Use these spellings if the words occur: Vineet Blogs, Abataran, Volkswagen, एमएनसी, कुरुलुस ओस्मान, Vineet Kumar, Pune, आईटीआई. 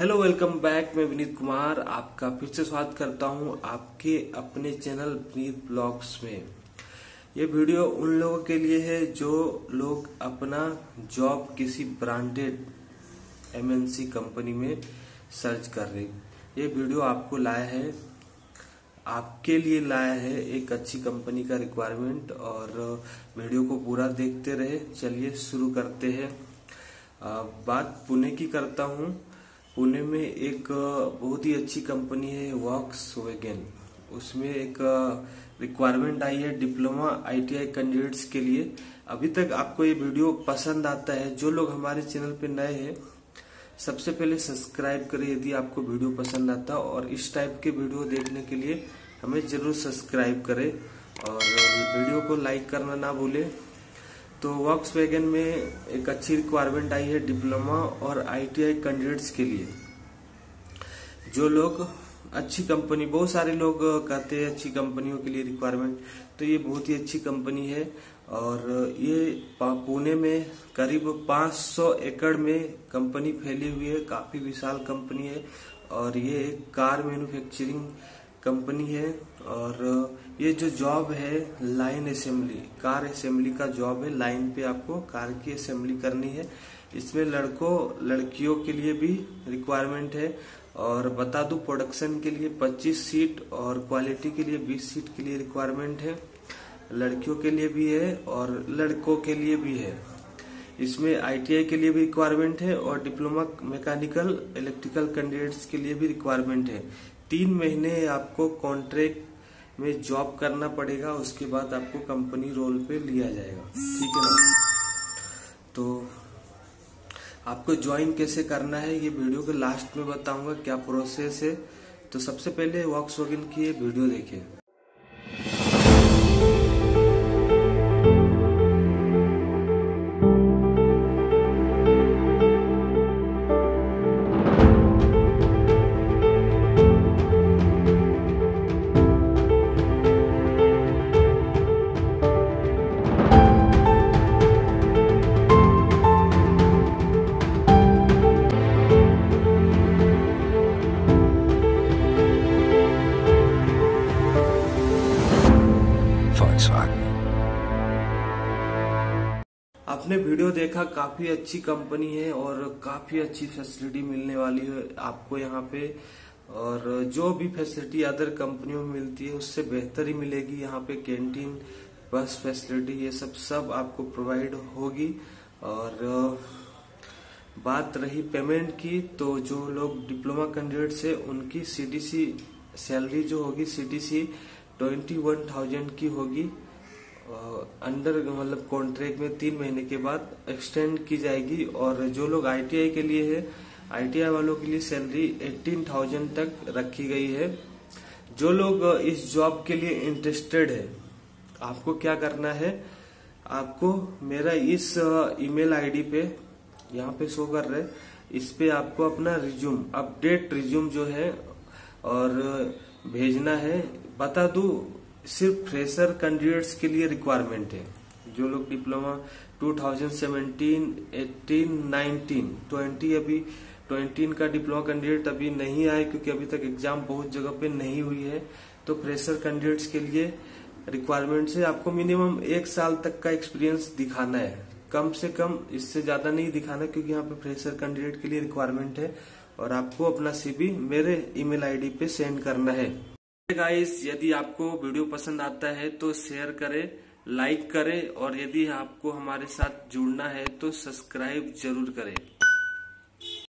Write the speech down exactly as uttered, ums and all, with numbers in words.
Hello welcome back, मैं विनीत कुमार आपका फिर से स्वागत करता हूं आपके अपने चैनल विनीत ब्लॉग्स में। ये वीडियो उन लोगों के लिए है जो लोग अपना जॉब किसी ब्रांडेड एमएनसी कंपनी में सर्च कर रहे हैं। ये वीडियो आपको लाया है, आपके लिए लाया है एक अच्छी कंपनी का रिक्वायरमेंट, और वीडियो को पूरा देखते रहे। चलिए शुरू करते हैं। बात पुणे की करता हूँ। पुणे में एक बहुत ही अच्छी कंपनी है वॉक्सवैगन, उसमें एक रिक्वायरमेंट आई है डिप्लोमा आईटीआई कैंडिडेट्स के लिए। अभी तक आपको ये वीडियो पसंद आता है, जो लोग हमारे चैनल पे नए हैं सबसे पहले सब्सक्राइब करें यदि आपको वीडियो पसंद आता है, और इस टाइप के वीडियो देखने के लिए हमें जरूर सब्सक्राइब करें और वीडियो को लाइक करना ना भूलें। तो वॉक्सवैगन में एक अच्छी रिक्वायरमेंट आई है डिप्लोमा और आईटीआई कैंडिडेट्स के लिए, जो लोग अच्छी कंपनी, बहुत सारे लोग कहते हैं अच्छी कंपनियों के लिए रिक्वायरमेंट, तो ये बहुत ही अच्छी कंपनी है। और ये पुणे में करीब पाँच सौ एकड़ में कंपनी फैली हुई है, काफ़ी विशाल कंपनी है, और ये एक कार मैन्युफैक्चरिंग कंपनी है। और ये जो जॉब है लाइन असेंबली, कार असेंबली का जॉब है। लाइन पे आपको कार की असेंबली करनी है। इसमें लड़कों लड़कियों के लिए भी रिक्वायरमेंट है। और बता दूं, प्रोडक्शन के लिए पच्चीस सीट और क्वालिटी के लिए बीस सीट के लिए रिक्वायरमेंट है। लड़कियों के लिए भी है और लड़कों के लिए भी है। इसमें आईटीआई के लिए भी रिक्वायरमेंट है और डिप्लोमा मैकेनिकल इलेक्ट्रिकल कैंडिडेट्स के लिए भी रिक्वायरमेंट है। तीन महीने आपको कॉन्ट्रैक्ट में जॉब करना पड़ेगा, उसके बाद आपको कंपनी रोल पे लिया जाएगा, ठीक है ना। तो आपको ज्वाइन कैसे करना है ये वीडियो के लास्ट में बताऊंगा क्या प्रोसेस है। तो सबसे पहले वॉक्सवैगन की ये वीडियो देखिए। आपने वीडियो देखा, काफी अच्छी कंपनी है और काफी अच्छी फैसिलिटी मिलने वाली है आपको यहाँ पे, और जो भी फैसिलिटी अदर कंपनियों में मिलती है उससे बेहतर ही मिलेगी। यहाँ पे कैंटीन, बस फैसिलिटी, ये सब सब आपको प्रोवाइड होगी। और बात रही पेमेंट की, तो जो लोग डिप्लोमा कैंडिडेट्स है उनकी सीडीसी सैलरी जो होगी, सीडीसी ट्वेंटी वन थाउजेंड की होगी। अंडर मतलब कॉन्ट्रैक्ट में तीन महीने के बाद एक्सटेंड की जाएगी। और जो लोग आईटीआई के लिए है, आईटीआई वालों के लिए सैलरी एटीन थाउजेंड तक रखी गई है। जो लोग इस जॉब के लिए इंटरेस्टेड है, आपको क्या करना है, आपको मेरा इस ईमेल आईडी पे यहाँ पे शो कर रहे, इस पे आपको अपना रिज्यूम, अपडेट रिज्यूम जो है और भेजना है। बता दूं, सिर्फ फ्रेशर कैंडिडेट्स के लिए रिक्वायरमेंट है। जो लोग डिप्लोमा दो हज़ार सत्रह, अठारह, उन्नीस, बीस, अभी बीस का डिप्लोमा कैंडिडेट अभी नहीं आए क्योंकि अभी तक एग्जाम बहुत जगह पे नहीं हुई है। तो फ्रेशर कैंडिडेट्स के लिए रिक्वायरमेंट से आपको मिनिमम एक साल तक का एक्सपीरियंस दिखाना है, कम से कम, इससे ज्यादा नहीं दिखाना, क्योंकि यहाँ पे फ्रेशर कैंडिडेट के लिए रिक्वायरमेंट है। और आपको अपना सीवी मेरे ईमेल आईडी पे सेंड करना है। गाइस, यदि आपको वीडियो पसंद आता है तो शेयर करें, लाइक करें, और यदि आपको हमारे साथ जुड़ना है तो सब्सक्राइब जरूर करें।